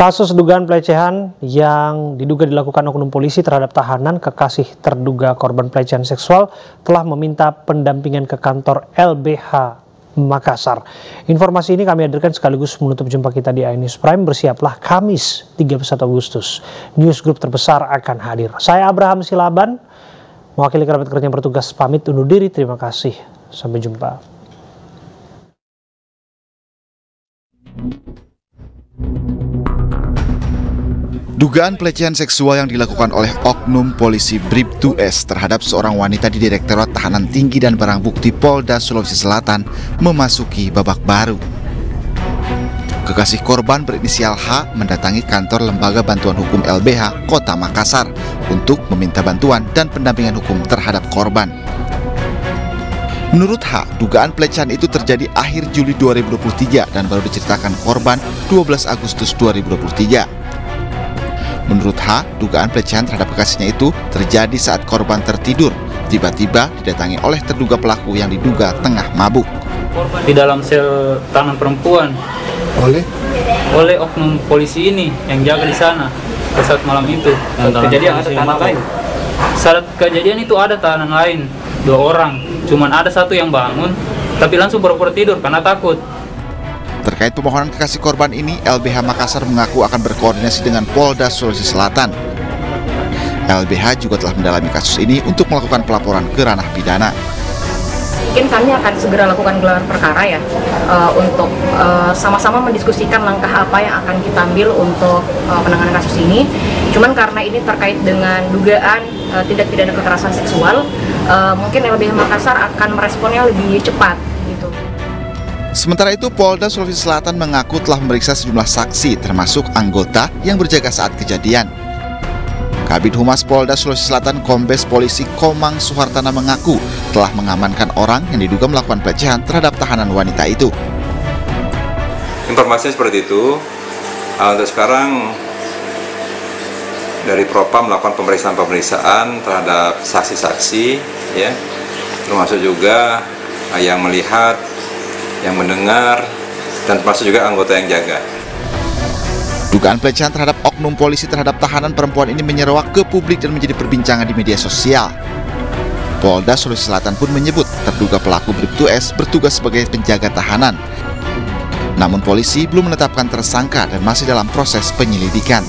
Kasus dugaan pelecehan yang diduga dilakukan oknum polisi terhadap tahanan kekasih terduga korban pelecehan seksual telah meminta pendampingan ke kantor LBH Makassar. Informasi ini kami hadirkan sekaligus menutup jumpa kita di iNews Prime. Bersiaplah Kamis 31 Agustus. Newsgroup terbesar akan hadir. Saya Abraham Silaban, mewakili kerabat kerja yang bertugas pamit undur diri. Terima kasih. Sampai jumpa. Dugaan pelecehan seksual yang dilakukan oleh oknum polisi Briptu S terhadap seorang wanita di Direktorat Tahanan Tinggi dan Barang Bukti Polda Sulawesi Selatan memasuki babak baru. Kekasih korban berinisial H mendatangi kantor Lembaga Bantuan Hukum LBH Kota Makassar untuk meminta bantuan dan pendampingan hukum terhadap korban. Menurut H, dugaan pelecehan itu terjadi akhir Juli 2023 dan baru diceritakan korban 12 Agustus 2023. Menurut H, dugaan pelecehan terhadap kekasihnya itu terjadi saat korban tertidur, tiba-tiba didatangi oleh terduga pelaku yang diduga tengah mabuk. Di dalam sel tahanan perempuan oleh oknum polisi ini yang jaga di sana saat malam itu. Saat kejadian itu ada tahanan lain, 2 orang, cuman ada satu yang bangun, tapi langsung pura-pura tidur karena takut. Terkait pemohonan kekasih korban ini, LBH Makassar mengaku akan berkoordinasi dengan Polda Sulawesi Selatan. LBH juga telah mendalami kasus ini untuk melakukan pelaporan ke ranah pidana. Mungkin kami akan segera lakukan gelar perkara ya, untuk sama-sama mendiskusikan langkah apa yang akan kita ambil untuk penanganan kasus ini. Cuman karena ini terkait dengan dugaan tindak pidana kekerasan seksual, mungkin LBH Makassar akan meresponnya lebih cepat. Sementara itu, Polda Sulawesi Selatan mengaku telah memeriksa sejumlah saksi termasuk anggota yang berjaga saat kejadian. Kabid Humas Polda Sulawesi Selatan Kombes Polisi Komang Suhartana mengaku telah mengamankan orang yang diduga melakukan pelecehan terhadap tahanan wanita itu. Informasinya seperti itu. Untuk sekarang dari Propam melakukan pemeriksaan terhadap saksi-saksi, ya, termasuk juga yang melihat, yang mendengar, dan termasuk juga anggota yang jaga. Dugaan pelecehan terhadap oknum polisi terhadap tahanan perempuan ini menyeruak ke publik dan menjadi perbincangan di media sosial. Polda Sulawesi Selatan pun menyebut terduga pelaku Briptu S bertugas sebagai penjaga tahanan. Namun polisi belum menetapkan tersangka dan masih dalam proses penyelidikan.